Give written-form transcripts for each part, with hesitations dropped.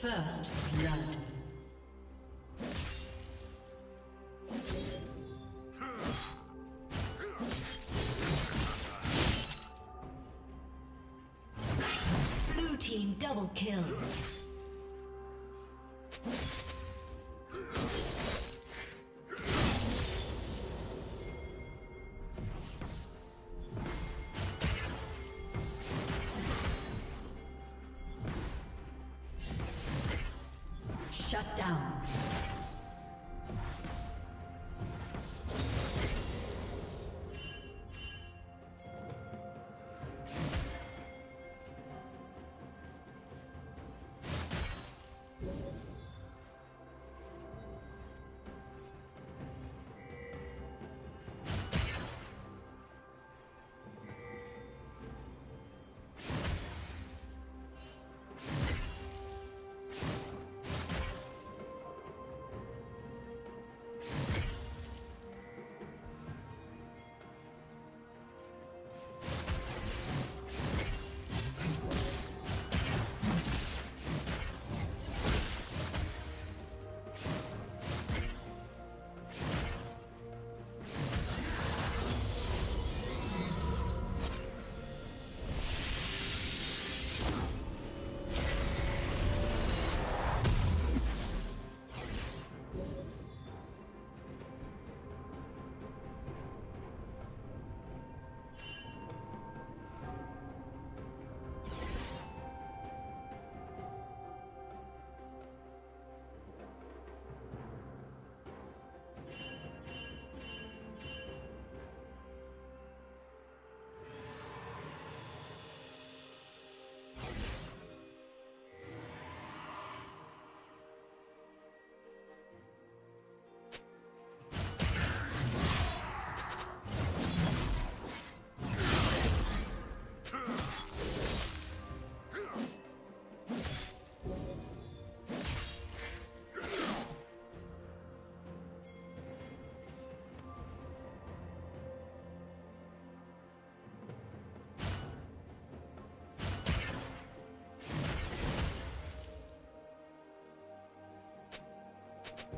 First blood. Blue team double kill. Shut down.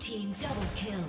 Team double kill.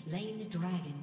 slain the dragon.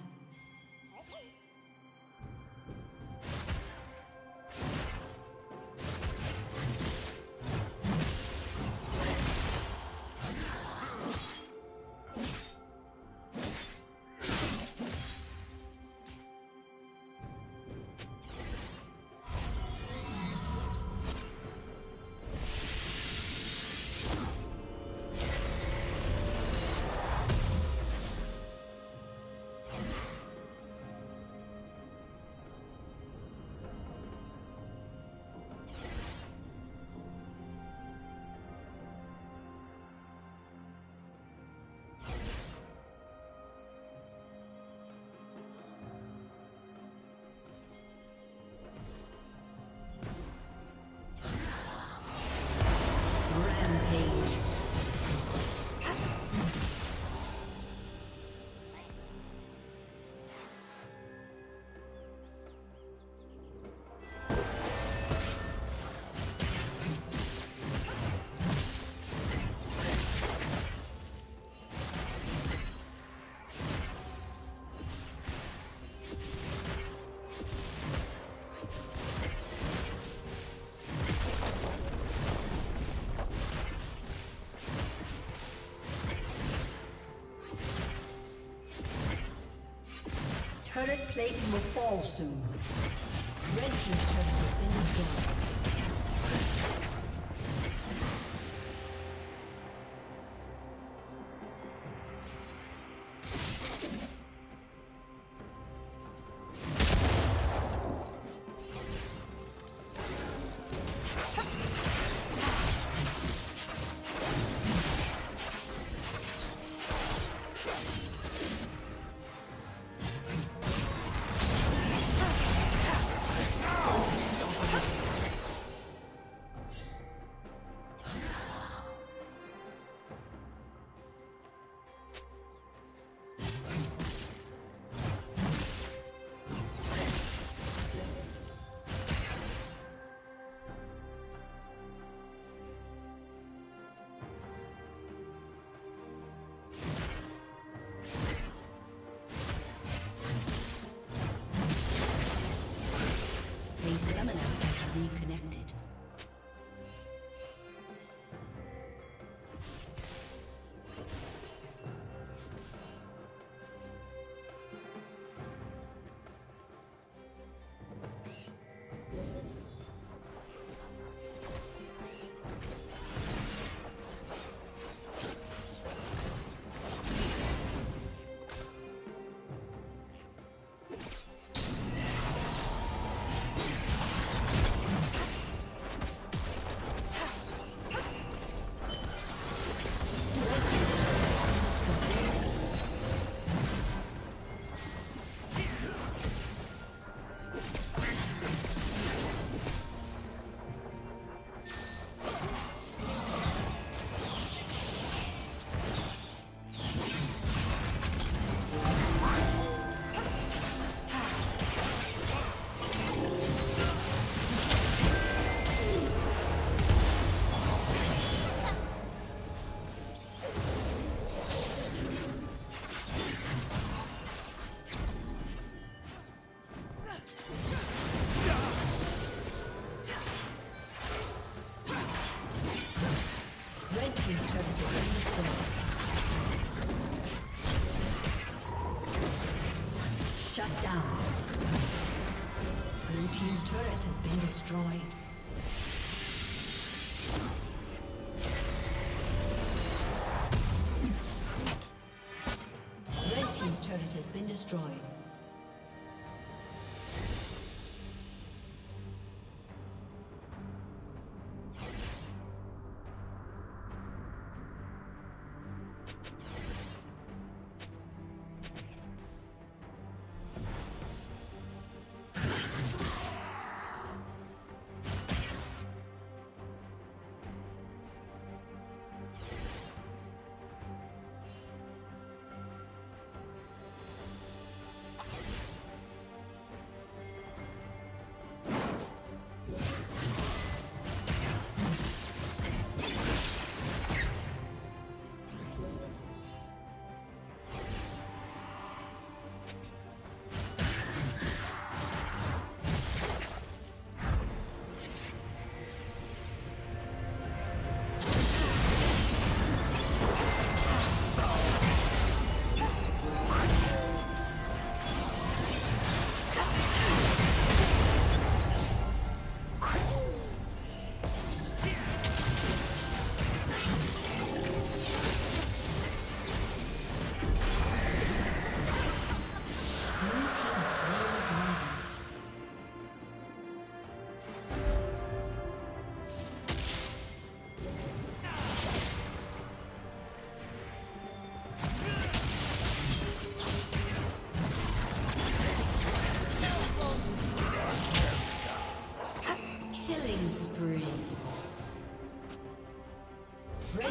Turret plating will fall soon. Red team's turret has been destroyed. Shut down. Blue team's turret has been destroyed. Red team's turret has been destroyed.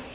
Red